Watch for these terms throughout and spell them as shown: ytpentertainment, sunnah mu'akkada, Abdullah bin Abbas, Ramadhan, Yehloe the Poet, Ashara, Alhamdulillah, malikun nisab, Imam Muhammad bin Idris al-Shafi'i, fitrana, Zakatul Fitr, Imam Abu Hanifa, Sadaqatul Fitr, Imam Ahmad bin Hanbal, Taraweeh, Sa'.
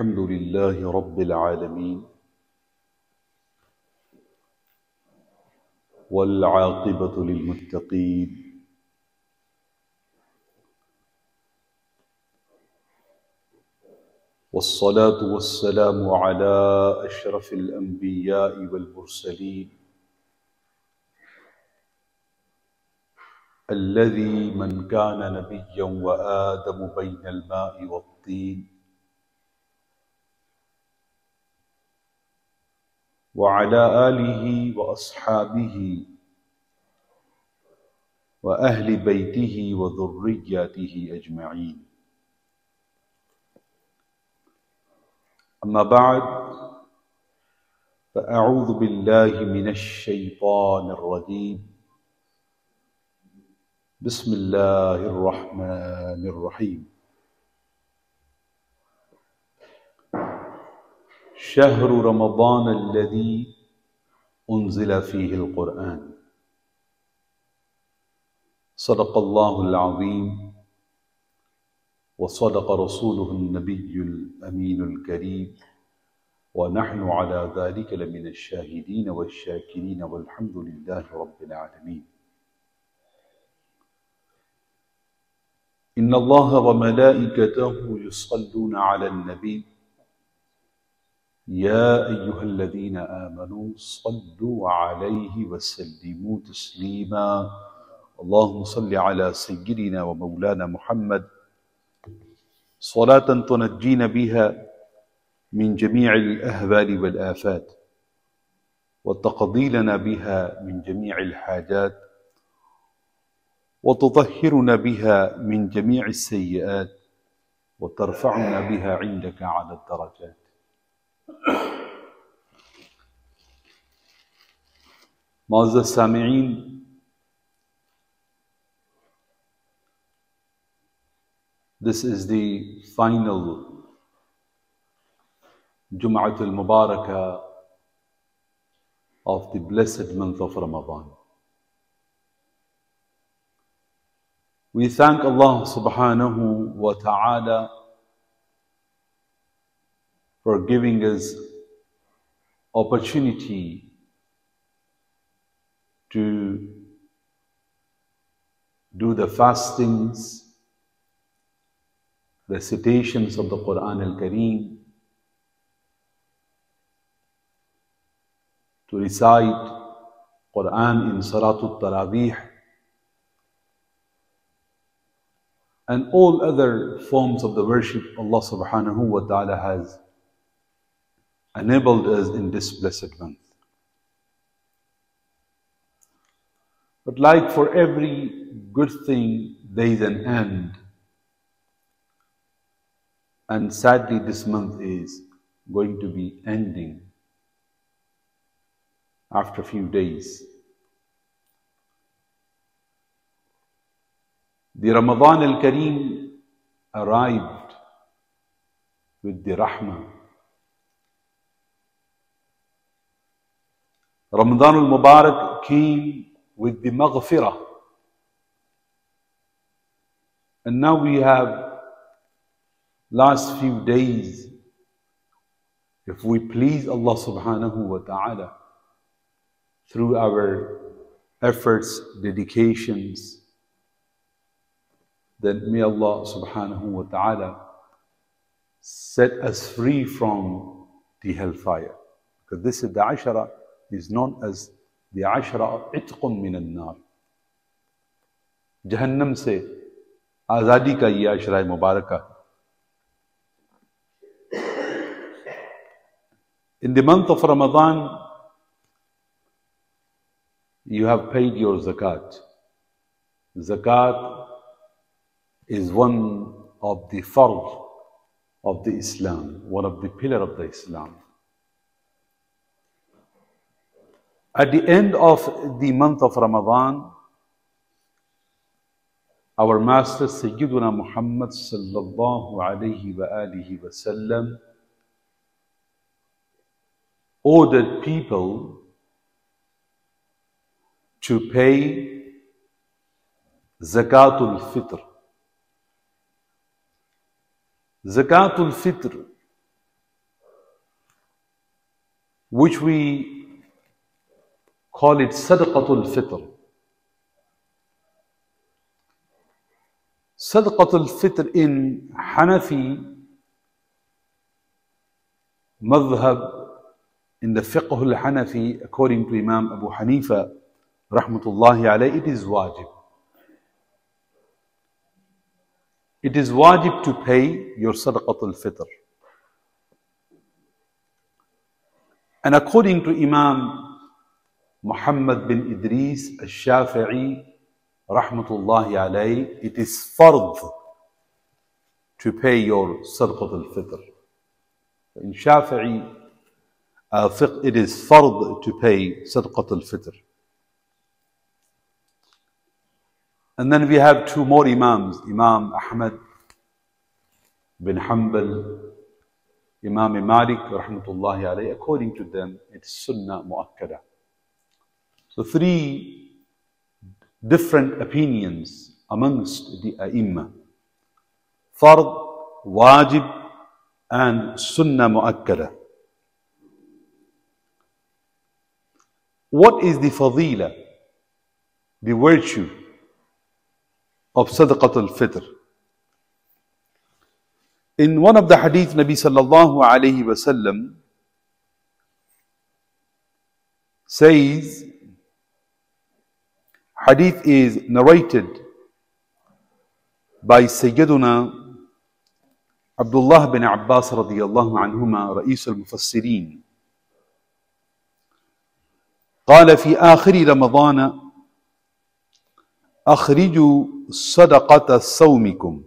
الحمد لله رب العالمين، والعاقبة للمتقين، والصلاة والسلام على أشرف الأنبياء والمرسلين، الذي من كان نبيا وآدم بين الماء والطين، وعلى آله وأصحابه وأهل بيته وذرياته أجمعين. أما بعد، فأعوذ بالله من الشيطان الرجيم. بسم الله الرحمن الرحيم. شهر رمضان الذي أنزل فيه القرآن. صدق الله العظيم، وصدق رسوله النبي الأمين الكريم، ونحن على ذلك لمن الشاهدين والشاكرين، والحمد لله رب العالمين. إن الله وملائكته يصلون على النبي، يا أيها الذين آمنوا صلوا عليه وسلموا تسليما. اللهم صل على سيدنا ومولانا محمد صلاة تنجينا بها من جميع الأهوال والآفات، وتقضي لنا بها من جميع الحاجات، وتطهرنا بها من جميع السيئات، وترفعنا بها عندك على الدرجات. معزز سامعین، this is the final Jum'at al-Mubarakah of the blessed month of Ramadan. We thank Allah subhanahu wa ta'ala for giving us opportunity to do the fastings, the citations of the Quran al-Kareem, to recite Quran in Salatul Taraweeh, and all other forms of the worship Allah subhanahu wa ta'ala has enabled us in this blessed month. But like for every good thing, there is an end. And sadly, this month is going to be ending after a few days. The Ramadan al-Kareem arrived with the Rahmah. Ramadan al-Mubarak came with the Maghfirah. And now we have last few days, if we please Allah subhanahu wa ta'ala, through our efforts, dedications, then may Allah subhanahu wa ta'ala set us free from the hellfire. Because this is the Ashara, is known as the Ashara Itqun min al-Nar. Jahannam se azadi ka ye Ashara Mubarakah. In the month of Ramadan, you have paid your zakat. Zakat is one of the fard of the Islam, one of the pillar of the Islam. At the end of the month of Ramadan, our Master Sayyiduna Muhammad sallallahu alayhi wa alihi wa sallam ordered people to pay Zakatul Fitr. Zakatul Fitr which we call it Sadaqatul Fitr. Sadaqatul Fitr in Hanafi madhab, in the fiqh al-Hanafi, according to Imam Abu Hanifa rahmatullahi alayhi, it is wajib. It is wajib to pay your Sadaqatul Fitr. And according to Imam Muhammad bin Idris al-Shafi'i rahmatullahi alayhi, it is fard to pay your Sadaqatul Fitr. In Shafi'i fiqh, it is fard to pay Sadaqatul Fitr. And then we have two more Imams, Imam Ahmad bin Hanbal, Imam Malik rahmatullahi alayhi. According to them, it's sunnah mu'akkada. So three different opinions amongst the a'imma: fard, wajib, and sunnah mu'akkada. What is the fadila, the virtue of Sadaqatul Fitr? In one of the hadith, Nabi sallallahu alayhi wa sallam says, hadith is narrated by Sayyiduna Abdullah bin Abbas radiyallahu anhuma, Ra'is al-Mufassirin, قال في آخر رمضان أخرجوا صدقة صومكم,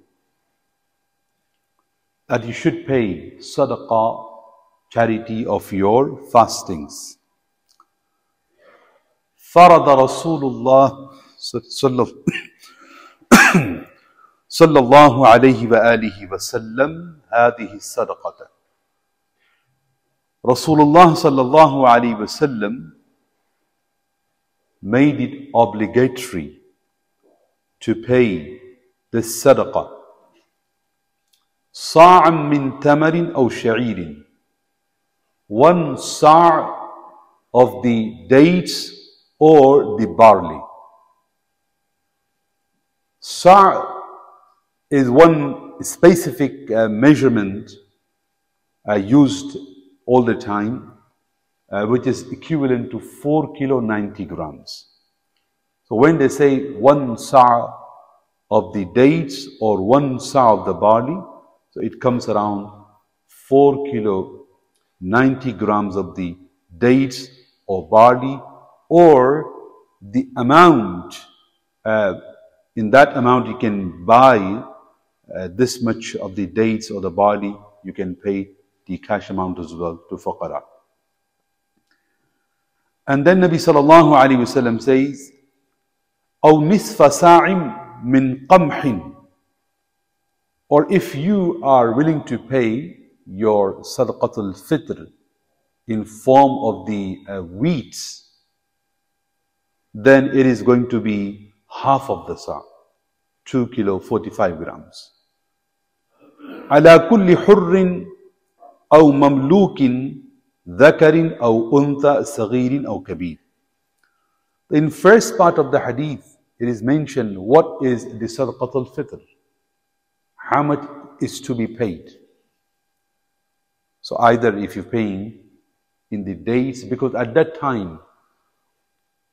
that you should pay sadaqah, charity of your fastings. فرض رسول الله صلى الله عليه وآله وسلم هذه الصدقة. رسول الله صلى الله عليه وسلم made it obligatory to pay this sadaqah. Sa'am min tamarin aw sha'irin, 1 sa' of the dates or the barley. Sa' is one specific measurement used all the time, which is equivalent to 4 kilo 90 grams. So when they say 1 sa' of the dates or 1 sa' of the barley, so it comes around 4 kilo 90 grams of the dates or barley, or the amount, in that amount you can buy this much of the dates or the barley, you can pay the cash amount as well to fuqara. And then Nabi sallallahu alayhi wa sallam says, أو نصف ساع من قمح, or if you are willing to pay your Sadaqatul Fitr in form of the wheat, then it is going to be half of the sa', 2 kilo 45 grams. على كل حر أو مملوك ذكر أو أنثى صغير أو كبير. In first part of the hadith, it is mentioned what is the Sadaqatul Fitr, how much is to be paid. So either if you're paying in the dates, because at that time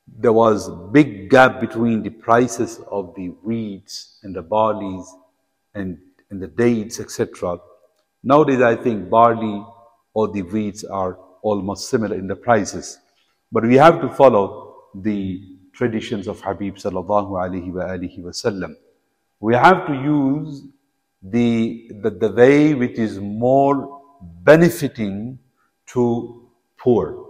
there was big gap between the prices of the wheats and the barleys and the dates, etc. Nowadays I think barley or the wheats are almost similar in the prices, but we have to follow the traditions of Habib sallallahu alayhi wa alihi wa sallam. We have to use the way which is more benefiting to poor.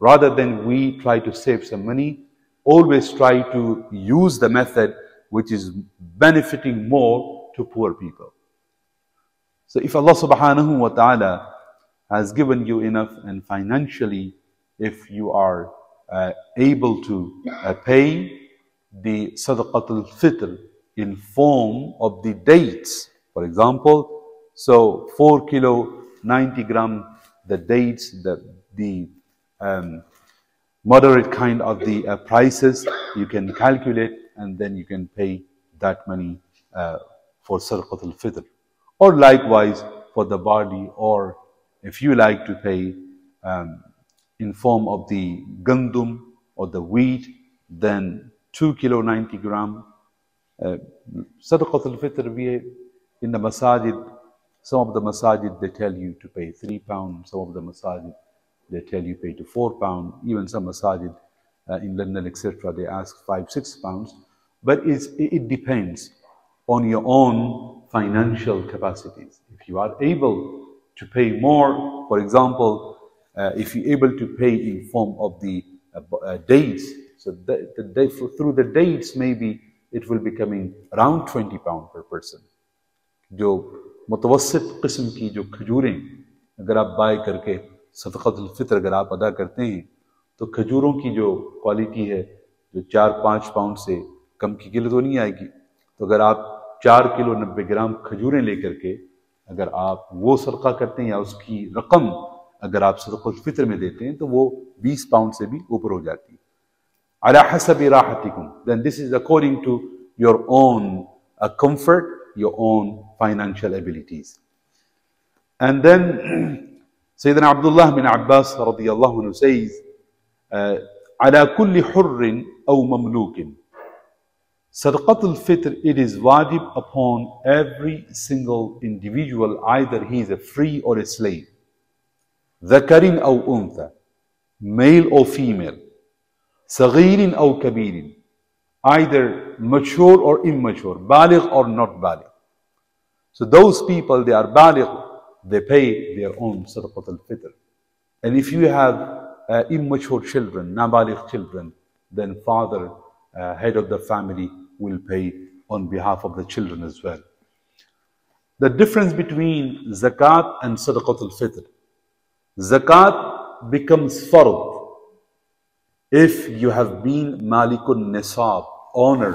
Rather than we try to save some money, always try to use the method which is benefiting more to poor people. So if Allah subhanahu wa ta'ala has given you enough, and financially if you are able to pay the Sadaqatul Fitr in form of the dates, for example, so 4 kilo 90 gram, the dates, the moderate kind of the prices you can calculate, and then you can pay that money for Sadaqatul Fitr, or likewise for the body, or if you like to pay in form of the gandum or the wheat, then 2 kilo 90 gram. Sadaqatul Fitr, we in the masajid, some of the masajid they tell you to pay 3 pounds, some of the masajid they tell you pay to 4 pounds, even some masajid in London, etc., they ask 5-6 pounds. But it depends on your own financial capacities. If you are able to pay more, for example, if you're able to pay in form of the dates, so through the dates, maybe it will be coming around 20 pounds per person. جو متوسط قسم کی جو کھجوریں اگر آپ by کر کے صدقۃ الفطر اگر آپ ادا کرتے ہیں تو کھجوروں کی جو کوالٹی ہے جو 4-5 پاؤنڈ سے کم کی قلت تو نہیں آئے گی. تو اگر آپ 4 کلو 90 گرام کھجوریں لے کر کے اگر آپ وہ صدقہ کرتے ہیں یا اس کی رقم اگر آپ صدقۃ الفطر میں دیتے ہیں تو وہ 20 پاؤنڈ سے بھی اوپر ہو جاتی ہے. عَلَى حَسَبِ رَاحَتِكُمْ, then this is according to your own comfort, your own financial abilities. And then Sayyidina Abdullah bin Abbas radiyallahu anhu says, عَلَى كُلِّ حُرٍ أَوْ مَمْلُوكٍ Sadaqatul Fitr, it is wajib upon every single individual, either he is a free or a slave, ذَكَرٍ أَوْ أُنْثَى, male or female, صغير أو كبير, either mature or immature, baligh or not baligh. So those people, they are baligh, they pay their own Sadaqat al-Fitr. And if you have immature children, nabaligh children, then father, head of the family, will pay on behalf of the children as well. The difference between zakat and Sadaqat al-Fitr, zakat becomes fard if you have been malikun nisab, owner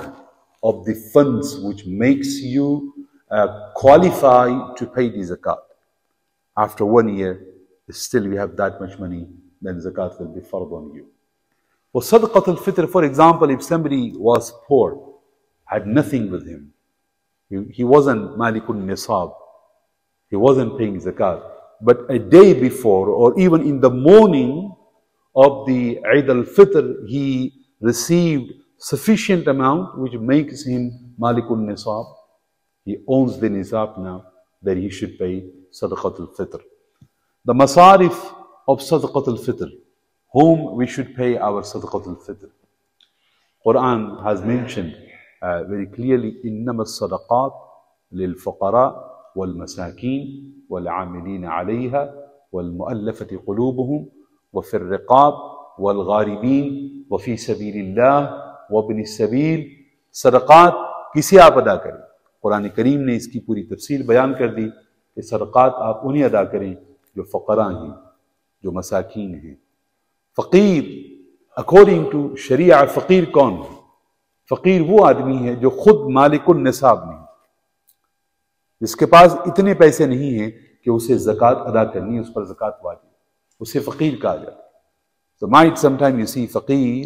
of the funds which makes you qualify to pay the zakat. After 1 year, still you have that much money, then zakat will be fard on you. For Sadaqat al-Fitr, for example, if somebody was poor, had nothing with him, he wasn't malikun nisab, he wasn't paying zakat, but a day before or even in the morning of the Eid al-Fitr, he received sufficient amount which makes him malikun nisab. He owns the nisab now, that he should pay Sadaqat al-Fitr. The masarif of Sadaqat al-Fitr, whom we should pay our Sadaqat al-Fitr. Quran has mentioned very clearly, إِنَّمَا الصَّدَقَاتِ لِلْفُقَرَاءِ وَالْمَسَاكِينِ وَالْعَامِلِينَ عَلَيْهَا وَالْمُؤَلَّفَةِ قُلُوبُهُمْ وفي الرقاب والغاربين وفي سبيل الله وابن السبيل. صدقات کسے آپ ادا کریں؟ قرآن کریم نے اس کی پوری تفصیل بیان کر دی کہ صدقات آپ انہیں ادا کریں جو فقراء ہیں, جو مساکین ہیں. فقیر according to شریعہ, فقیر کون ہے؟ فقیر وہ آدمی ہے جو خود مالک النصاب نہیں, جس کے پاس اتنے پیسے نہیں ہیں کہ اسے زکوٰۃ ادا کرنی, اس پر زکوٰۃ واجب, اسے فقیر کہا جاتا. So might sometime you see فقیر,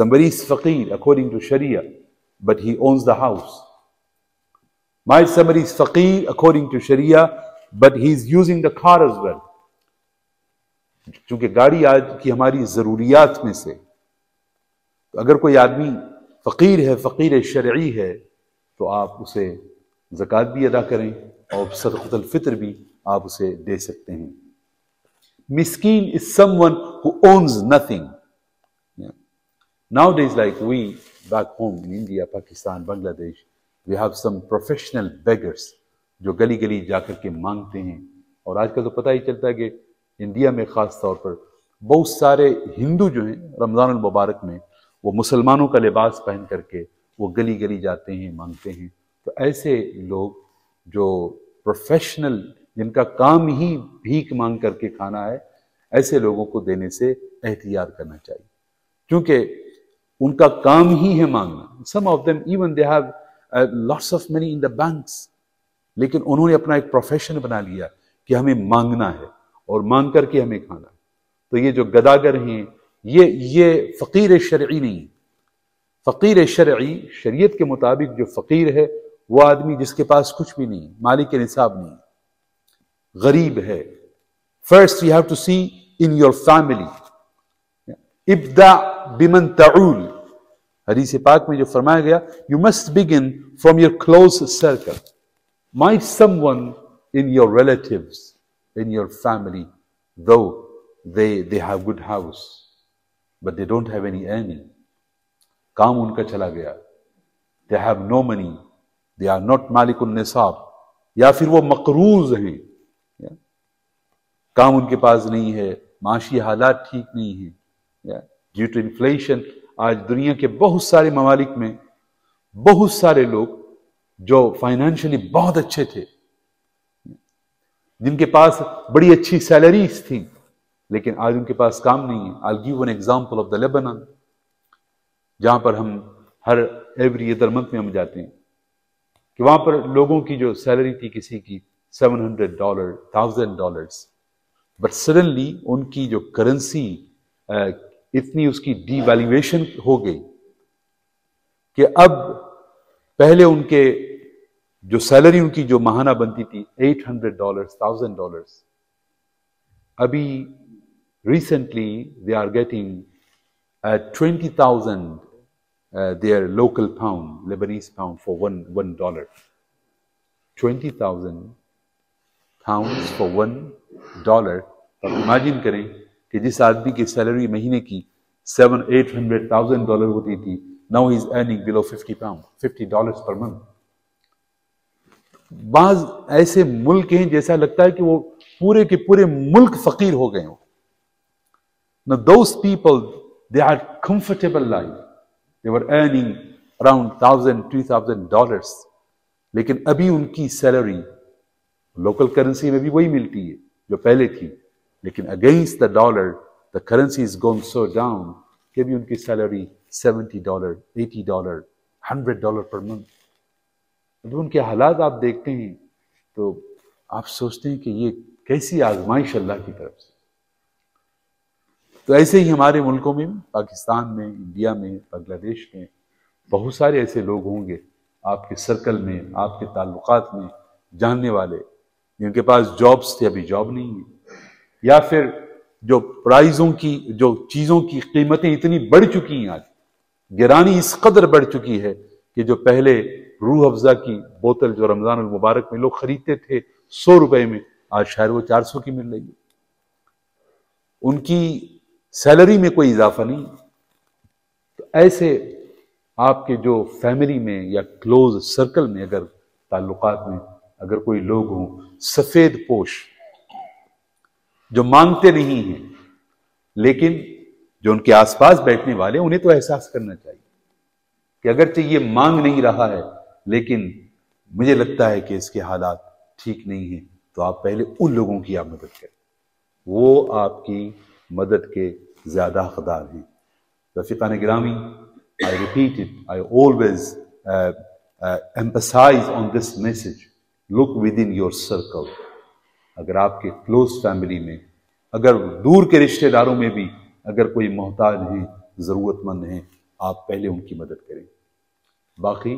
somebody is فقیر according to Sharia, but he owns the house. Might somebody is فقیر according to Sharia, but he is using the car as well. چونکہ گاڑی آج کی ہماری ضروریات میں سے, تو اگر کوئی آدمی فقیر ہے, فقیر شرعی ہے, تو آپ اسے زکوٰۃ بھی ادا کریں اور صدقۃ الفطر بھی آپ اسے دے سکتے ہیں. Miskin is someone who owns nothing. Yeah. Nowadays, like we back home in India, Pakistan, Bangladesh, we have some professional beggars جو گلی گلی جا کر کے مانگتے ہیں. اور آج کل تو پتہ ہی چلتا ہے کہ انڈیا میں خاص طور پر بہت سارے ہندو جو ہیں رمضان المبارک میں وہ مسلمانوں کا لباس پہن کر کے وہ گلی گلی جاتے ہیں, مانگتے ہیں. تو ایسے لوگ جو پروفیشنل, جن کا کام ہی بھیک مانگ کر کے کھانا ہے, ایسے لوگوں کو دینے سے احتیاط کرنا چاہیے, کیونکہ ان کا کام ہی ہے مانگنا. Some of them even they have lots of money in the banks, لیکن انہوں نے اپنا ایک پروفیشن بنا لیا کہ ہمیں مانگنا ہے اور مانگ کر کے ہمیں کھانا. تو یہ جو گداگر ہیں یہ فقیر شرعی نہیں. فقیر شرعی شریعت کے مطابق جو فقیر ہے وہ آدمی جس کے پاس کچھ بھی نہیں, مالک نصاب نہیں, غریب ہے. First you have to see in your family. ابدع بمن تعول, حدیث پاک میں جو فرمایا گیا you must begin from your close circle. Might someone in your relatives, in your family, though they have good house, but they don't have any earning. کام ان کا چلا گیا, they have no money, they are not مالک النصاب, یا پھر وہ مقروض ہیں, کام ان کے پاس نہیں ہے, معاشی حالات ٹھیک نہیں ہیں. ڈیو ٹو انفلیشن آج دنیا کے بہت سارے ممالک میں بہت سارے لوگ جو فائنانشلی بہت اچھے تھے, جن کے پاس بڑی اچھی سیلریز تھیں, لیکن آج ان کے پاس کام نہیں ہے. I'll give an example of the Lebanon, جہاں پر ہم ہر ایوری ادر منتھ میں ہم جاتے ہیں, کہ وہاں پر لوگوں کی جو سیلری تھی کسی کی $700, $1000, بٹ سڈنلی ان کی جو کرنسی اتنی اس کی ڈی ویلیویشن ہو گئی کہ اب پہلے ان کے جو سیلری ان کی جو ماہانہ بنتی تھی $800, $1000, ابھی recently they are getting 20,000 their local pound, Lebanese pound for $1. 20,000 pounds for $1. اب imagine کریں کہ جس آدمی کی سیلری مہینے کی $800,000 ہوتی تھی, now he is earning below $50 per month. بعض ایسے ملک ہیں جیسا لگتا ہے کہ وہ پورے کے پورے ملک فقیر ہو گئے ہوں. Now those people, they had comfortable life. They were earning around $1,000, $2,000. لیکن ابھی ان کی سیلری لوکل کرنسی میں بھی وہی ملتی ہے جو پہلے تھی, لیکن against the dollar the currency is gone so down کہ بھی ان کی سیلری $70, $80, $100 پر منتھ. جب ان کے حالات آپ دیکھتے ہیں تو آپ سوچتے ہیں کہ یہ کیسی آزمائش اللہ کی طرف سے. تو ایسے ہی ہمارے ملکوں میں, پاکستان میں, انڈیا میں, بنگلہ دیش میں بہت سارے ایسے لوگ ہوں گے آپ کے سرکل میں, آپ کے تعلقات میں, جاننے والے, جن کے پاس جابس تھے ابھی جاب نہیں ہے, یا پھر جو پرائزوں کی جو چیزوں کی قیمتیں اتنی بڑھ چکی ہیں, آج گرانی اس قدر بڑھ چکی ہے کہ جو پہلے روح افزا کی بوتل جو رمضان المبارک میں لوگ خریدتے تھے $100 میں, آج شاید وہ $400 کی مل رہی ہے. ان کی سیلری میں کوئی اضافہ نہیں. تو ایسے آپ کے جو فیملی میں یا کلوز سرکل میں اگر تعلقات میں اگر کوئی لوگ ہوں سفید پوش, جو مانگتے نہیں ہیں, لیکن جو ان کے آس پاس بیٹھنے والے انہیں تو احساس کرنا چاہیے کہ اگرچہ یہ مانگ نہیں رہا ہے لیکن مجھے لگتا ہے کہ اس کے حالات ٹھیک نہیں ہیں, تو آپ پہلے ان لوگوں کی آپ مدد کریں, وہ آپ کی مدد کے زیادہ حقدار ہیں. رفیقان گرامی, I repeat it, I always emphasize on this message. Look within your circle. اگر آپ کے close family میں, اگر دور کے رشتہ داروں میں بھی اگر کوئی محتاج ہیں, ضرورت مند ہیں, آپ پہلے ان کی مدد کریں. باقی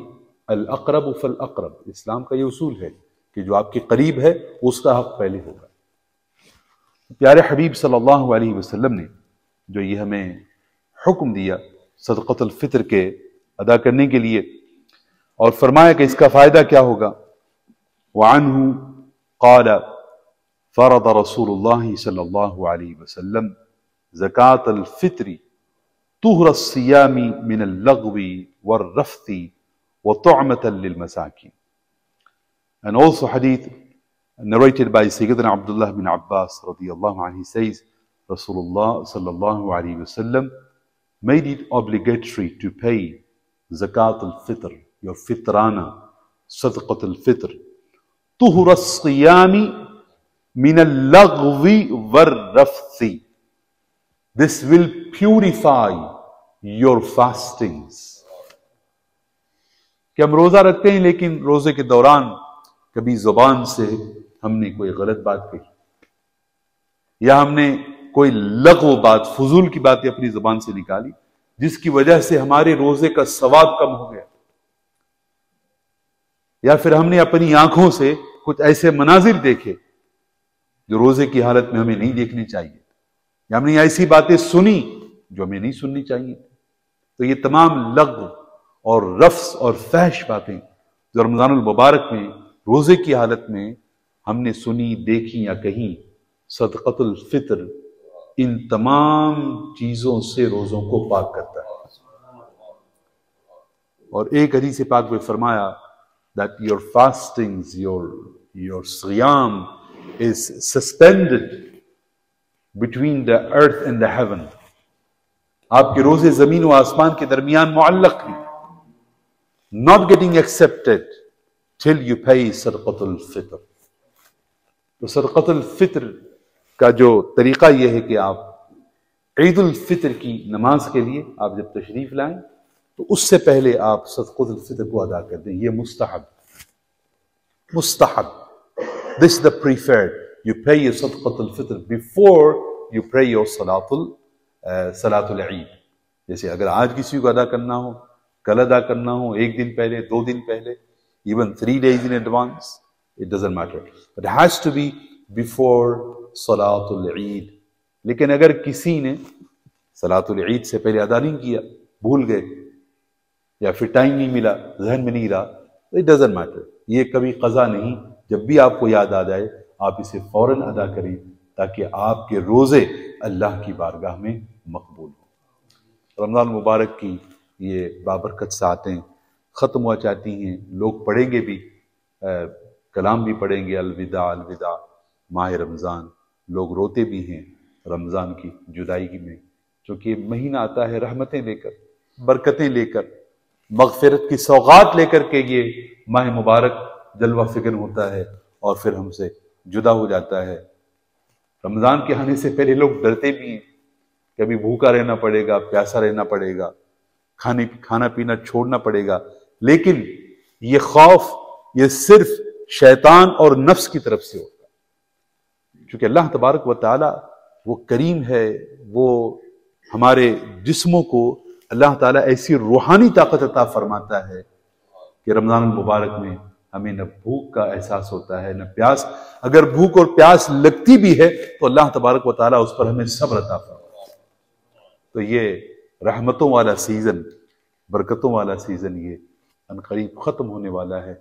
الاقرب فالاقرب, اسلام کا یہ اصول ہے کہ جو آپ کے قریب ہے اس کا حق پہلے ہوگا. پیارے حبیب صلی اللہ علیہ وسلم نے جو یہ ہمیں حکم دیا صدقۃ الفطر کے ادا کرنے کے لیے, اور فرمایا کہ اس کا فائدہ کیا ہوگا. وعنہ قال فرض رسول اللہ صلی اللہ علیہ وسلم زکاة الفطر طہر الصیام من اللغو والرفث وطعمة للمساکین. And also hadith narrated by Sayyidina Abdullah bin Abbas radiyallahu anhu, he says Rasulullah sallallahu alayhi wa sallam made it obligatory to pay zakat al-fitr, your fitrana, sadaqat al-fitr, tuhur as-siyami min al-laghwi war-rafthi. This will purify your fastings. کہ ہم روزہ رکھتے ہیں لیکن روزے کے دوران کبھی زبان سے ہم نے کوئی غلط بات کہی, یا ہم نے کوئی لغو بات، فضول کی باتیں اپنی زبان سے نکالی جس کی وجہ سے ہمارے روزے کا ثواب کم ہو گیا، یا پھر ہم نے اپنی آنکھوں سے کچھ ایسے مناظر دیکھے جو روزے کی حالت میں ہمیں نہیں دیکھنی چاہیے، یا ہم نے ایسی باتیں سنی جو ہمیں نہیں سننی چاہیے۔ تو یہ تمام لغو اور رفس اور فحش باتیں جو رمضان المبارک میں روزے کی حالت میں ہم نے سنی، دیکھی یا کہیں، صدقۃ الفطر ان تمام چیزوں سے روزوں کو پاک کرتا ہے۔ اور ایک حدیث پاک میں فرمایا that your fastings, your siyam is suspended between the earth and the heaven۔ آپ کے روزے زمین و آسمان کے درمیان معلق ہیں، not getting accepted till you pay صدقۃ الفطر۔ تو صدقۃ الفطر کا جو طریقہ یہ ہے کہ آپ عید الفطر کی نماز کے لیے آپ جب تشریف لائیں تو اس سے پہلے آپ صدقۃ الفطر کو ادا کر دیں، یہ مستحب، this is the preferred, you pay your صدقۃ al-Fitr before you pray your صلاۃ العید۔ جیسے اگر آج کسی کو ادا کرنا ہو، کل ادا کرنا ہو، ایک دن پہلے، دو دن پہلے، even 3 days in advance, it doesn't matter, but it has to be before صلاۃ العید۔ لیکن اگر کسی نے صلاۃ العید سے پہلے ادا نہیں کیا، بھول گئے یا پھر ٹائم نہیں ملا، ذہن میں نہیں رہا، اٹ ڈزنٹ میٹر، یہ کبھی قضا نہیں۔ جب بھی آپ کو یاد آ جائے آپ اسے فوراً ادا کریں تاکہ آپ کے روزے اللہ کی بارگاہ میں مقبول ہوں۔ رمضان مبارک کی یہ بابرکت ساعتیں ختم ہوا چاہتی ہیں، لوگ پڑھیں گے بھی، کلام بھی پڑھیں گے، الوداع الوداع ماہ رمضان۔ لوگ روتے بھی ہیں رمضان کی جدائی میں، چونکہ مہینہ آتا ہے رحمتیں لے کر، برکتیں لے کر، مغفرت کی سوغات لے کر کے یہ ماہ مبارک جلوہ فکر ہوتا ہے اور پھر ہم سے جدا ہو جاتا ہے۔ رمضان کے آنے سے پہلے لوگ ڈرتے بھی ہیں، کبھی بھوکا رہنا پڑے گا، پیاسا رہنا پڑے گا، کھانا پینا چھوڑنا پڑے گا، لیکن یہ خوف یہ صرف شیطان اور نفس کی طرف سے ہوتا ہے، کیونکہ اللہ تبارک و تعالیٰ وہ کریم ہے، وہ ہمارے جسموں کو اللہ تعالیٰ ایسی روحانی طاقت عطا فرماتا ہے کہ رمضان المبارک میں ہمیں نہ بھوک کا احساس ہوتا ہے نہ پیاس۔ اگر بھوک اور پیاس لگتی بھی ہے تو اللہ تبارک و تعالیٰ اس پر ہمیں صبر عطا فرماتا ہے۔ تو یہ رحمتوں والا سیزن، برکتوں والا سیزن یہ عنقریب ختم ہونے والا ہے،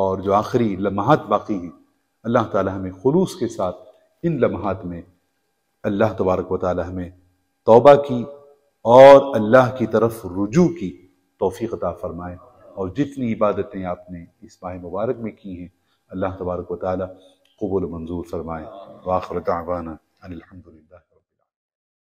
اور جو آخری لمحات باقی ہیں اللہ تعالیٰ ہمیں خلوص کے ساتھ ان لمحات میں اللہ تبارک و تعالیٰ ہمیں توبہ کی اور اللہ کی طرف رجوع کی توفیق عطا فرمائے، اور جتنی عبادتیں آپ نے اس ماہ مبارک میں کی ہیں اللہ تبارک و تعالی قبول و منظور فرمائے۔ وآخر دعوانا ان الحمدللہ۔